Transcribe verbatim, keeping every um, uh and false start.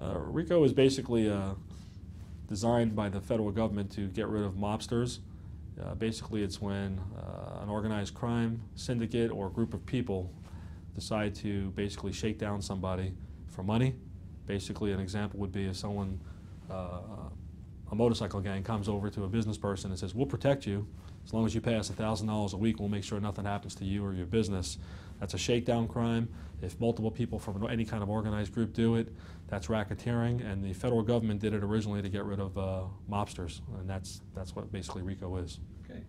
Uh, RICO is basically uh, designed by the federal government to get rid of mobsters. Uh, basically, it's when uh, an organized crime syndicate or group of people decide to basically shake down somebody for money. Basically, an example would be if someone, uh, a motorcycle gang comes over to a business person and says, "We'll protect you as long as you pass a thousand dollars a week, we'll make sure nothing happens to you or your business." That's a shakedown crime. If multiple people from any kind of organized group do it, that's racketeering, and the federal government did it originally to get rid of uh, mobsters, and that's, that's what basically RICO is. Okay.